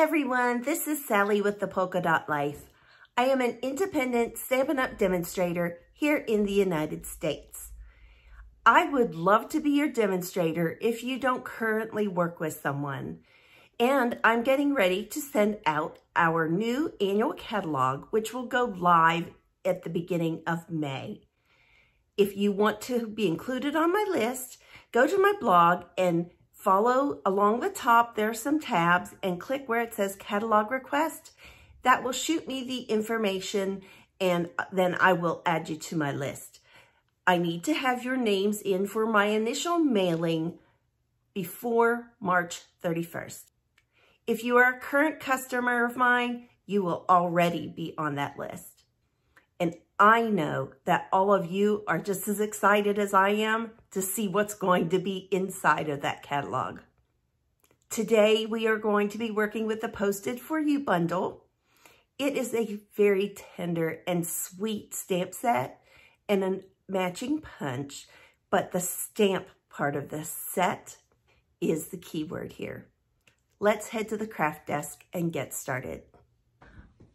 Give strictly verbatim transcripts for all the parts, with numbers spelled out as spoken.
everyone, this is Sally with the Polka Dot Life. I am an independent Stampin' Up! Demonstrator here in the United States. I would love to be your demonstrator if you don't currently work with someone. And I'm getting ready to send out our new annual catalog, which will go live at the beginning of May. If you want to be included on my list, go to my blog and follow along the top. There are some tabs, and click where it says catalog request. That will shoot me the information, and then I will add you to my list. I need to have your names in for my initial mailing before March thirty-first. If you are a current customer of mine, you will already be on that list. And I know that all of you are just as excited as I am to see what's going to be inside of that catalog. Today, we are going to be working with the Posted For You bundle. It is a very tender and sweet stamp set and a matching punch, but the stamp part of this set is the key word here. Let's head to the craft desk and get started.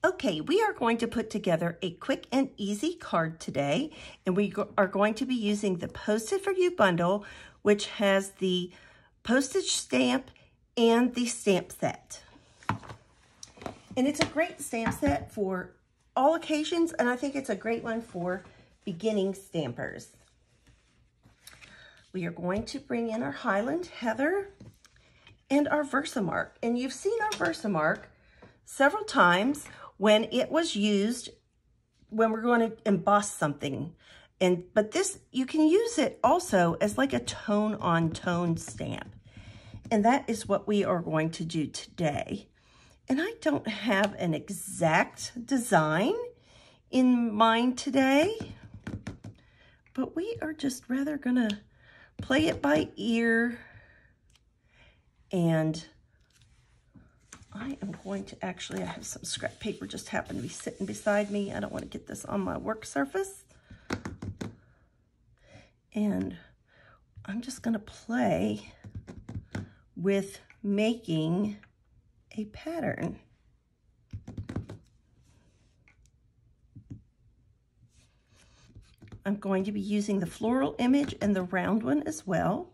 Okay, we are going to put together a quick and easy card today, and we are going to be using the Posted For You bundle, which has the postage stamp and the stamp set. And it's a great stamp set for all occasions, and I think it's a great one for beginning stampers. We are going to bring in our Highland Heather and our VersaMark, and you've seen our VersaMark several times when it was used when we're going to emboss something. And but this, you can use it also as like a tone on tone stamp. And that is what we are going to do today. And I don't have an exact design in mind today, but we are just rather gonna play it by ear. And I am going to actually, I have some scrap paper just happened to be sitting beside me. I don't want to get this on my work surface. And I'm just going to play with making a pattern. I'm going to be using the floral image and the round one as well.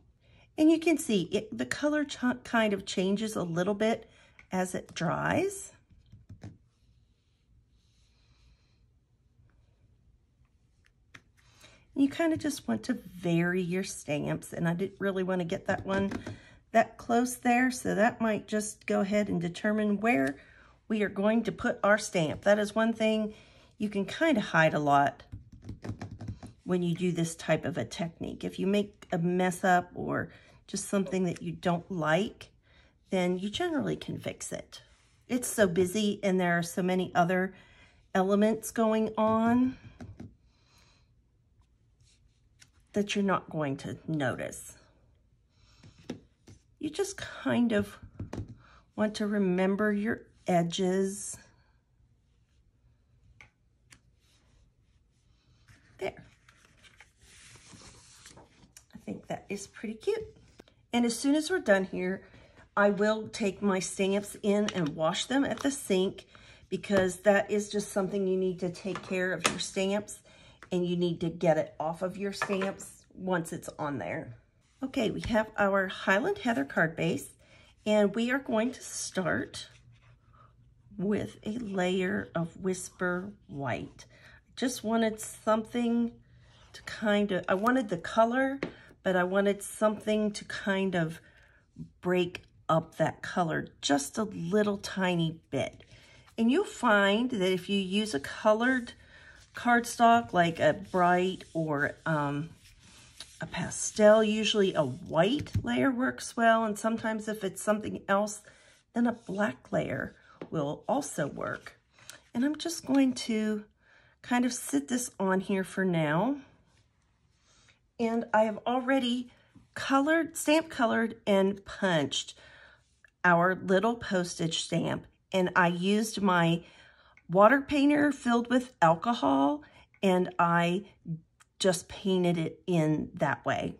And you can see it, the color kind of changes a little bit as it dries. You kind of just want to vary your stamps, and I didn't really want to get that one that close there, so that might just go ahead and determine where we are going to put our stamp. That is one thing you can kind of hide a lot when you do this type of a technique. If you make a mess up or just something that you don't like, then you generally can fix it. It's so busy and there are so many other elements going on that you're not going to notice. You just kind of want to remember your edges. There. I think that is pretty cute. And as soon as we're done here, I will take my stamps in and wash them at the sink, because that is just something you need to take care of your stamps, and you need to get it off of your stamps once it's on there. Okay, we have our Highland Heather card base, and we are going to start with a layer of Whisper White. I just wanted something to kind of, I wanted the color, but I wanted something to kind of break up that color just a little tiny bit. And you'll find that if you use a colored cardstock, like a bright or um, a pastel, usually a white layer works well. And sometimes if it's something else, then a black layer will also work. And I'm just going to kind of sit this on here for now. And I have already colored, stamp colored and punched our little postage stamp, and I used my water painter filled with alcohol, and I just painted it in that way.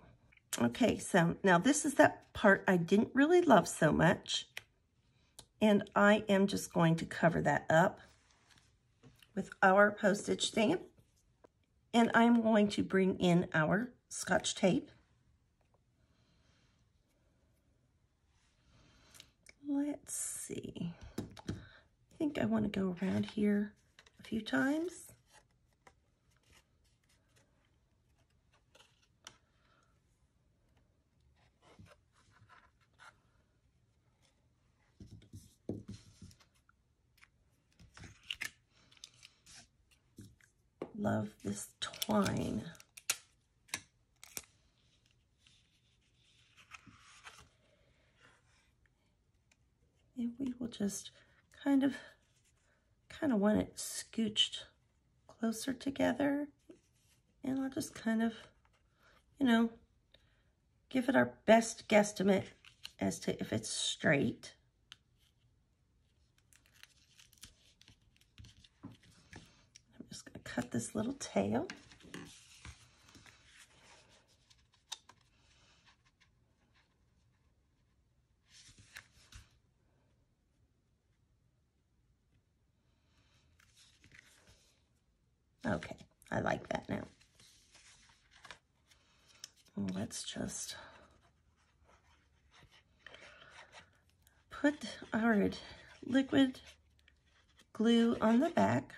Okay, so now this is that part I didn't really love so much, And I am just going to cover that up with our postage stamp. And I'm going to bring in our Scotch tape. Let's see. I think I want to go around here a few times. Love this twine. And we will just kind of, kind of want it scooched closer together. And I'll just kind of, you know, give it our best guesstimate as to if it's straight. Cut this little tail. Okay, I like that now. Let's just put our liquid glue on the back.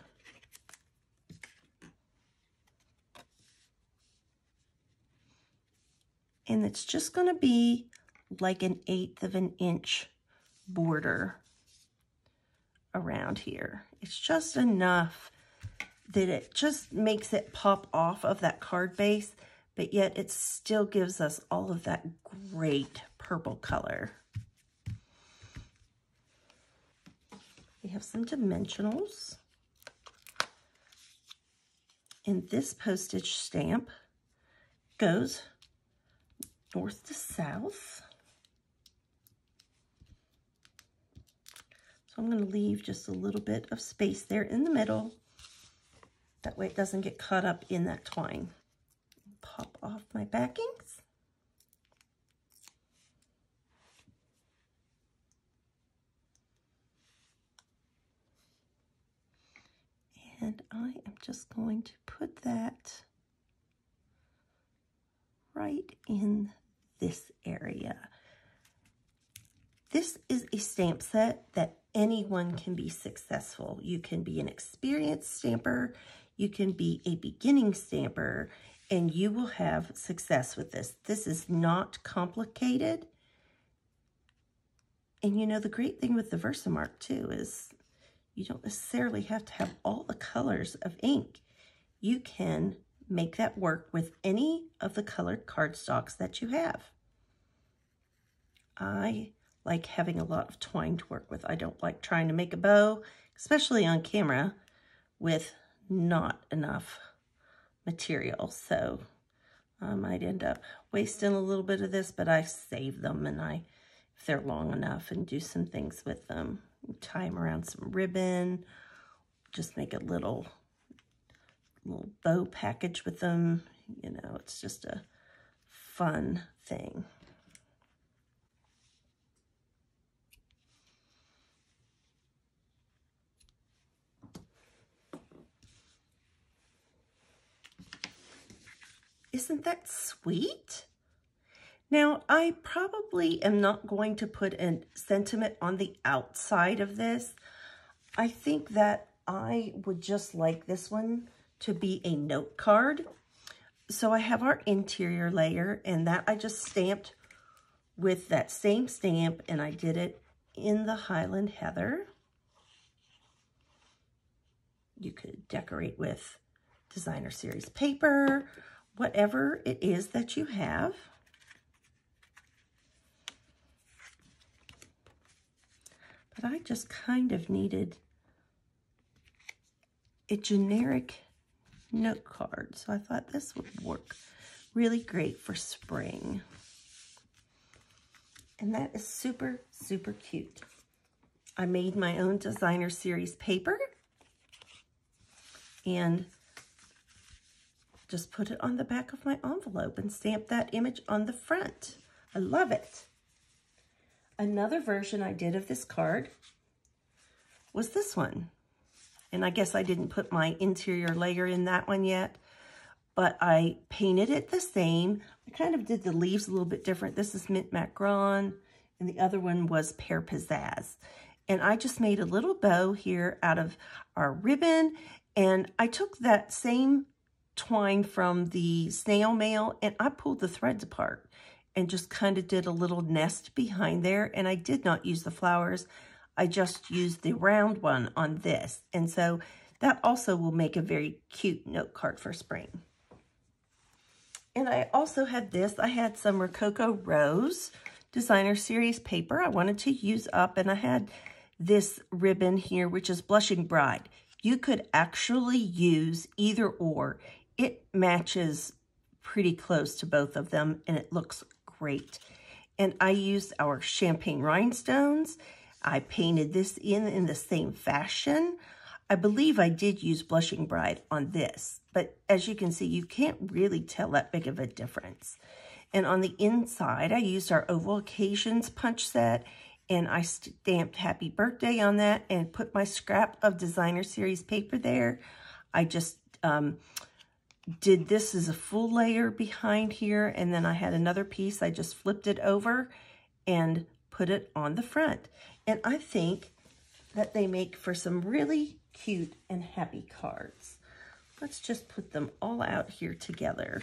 And it's just going to be like an eighth of an inch border around here. It's just enough that it just makes it pop off of that card base, but yet it still gives us all of that great purple color. We have some dimensionals. And this postage stamp goes north to south. So I'm going to leave just a little bit of space there in the middle. That way it doesn't get caught up in that twine. Pop off my backings. And I am just going to put that right in this area. This is a stamp set that anyone can be successful. You can be an experienced stamper, you can be a beginning stamper, and you will have success with this. This is not complicated. And you know, the great thing with the VersaMark too is you don't necessarily have to have all the colors of ink. You can make that work with any of the colored cardstocks that you have. I like having a lot of twine to work with. I don't like trying to make a bow, especially on camera, with not enough material. So I might end up wasting a little bit of this, but I save them, and I, if they're long enough, and do some things with them. Tie them around some ribbon, just make a little little bow package with them. You know, it's just a fun thing. Isn't that sweet? Now, I probably am not going to put a sentiment on the outside of this. I think that I would just like this one to be a note card. So I have our interior layer, and that I just stamped with that same stamp, and I did it in the Highland Heather. You could decorate with designer series paper, whatever it is that you have. But I just kind of needed a generic note card. So I thought this would work really great for spring. And that is super, super cute. I made my own designer series paper and just put it on the back of my envelope and stamped that image on the front. I love it. Another version I did of this card was this one. And I guess I didn't put my interior layer in that one yet, but I painted it the same. I kind of did the leaves a little bit different. This is Mint Macaron, and the other one was Pear Pizzazz. And I just made a little bow here out of our ribbon, and I took that same twine from the snail mail, and I pulled the threads apart and just kind of did a little nest behind there. And I did not use the flowers. I just used the round one on this. And so that also will make a very cute note card for spring. And I also had this. I had some Rococo Rose Designer Series paper I wanted to use up, and I had this ribbon here, which is Blushing Bride. You could actually use either or. It matches pretty close to both of them, and it looks great. And I used our Champagne Rhinestones. I painted this in in the same fashion. I believe I did use Blushing Bride on this, but as you can see, you can't really tell that big of a difference. And on the inside, I used our Oval Occasions Punch Set, and I stamped Happy Birthday on that and put my scrap of Designer Series paper there. I just um, did this as a full layer behind here, and then I had another piece. I just flipped it over and put it on the front. And I think that they make for some really cute and happy cards. Let's just put them all out here together.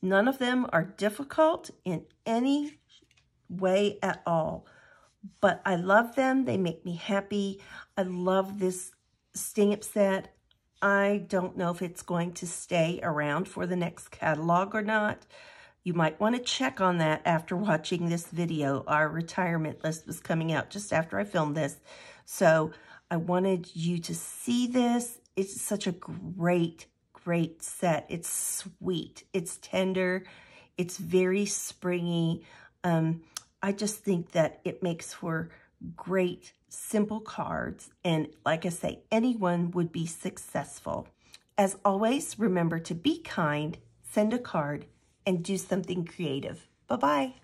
None of them are difficult in any way at all, but I love them. They make me happy. I love this stamp set. I don't know if it's going to stay around for the next catalog or not. You might want to check on that after watching this video. Our retirement list was coming out just after I filmed this, so I wanted you to see this. It's such a great Great set. It's sweet. It's tender. It's very springy. Um, I just think that it makes for great, simple cards. And like I say, anyone would be successful. As always, remember to be kind, send a card, and do something creative. Bye-bye.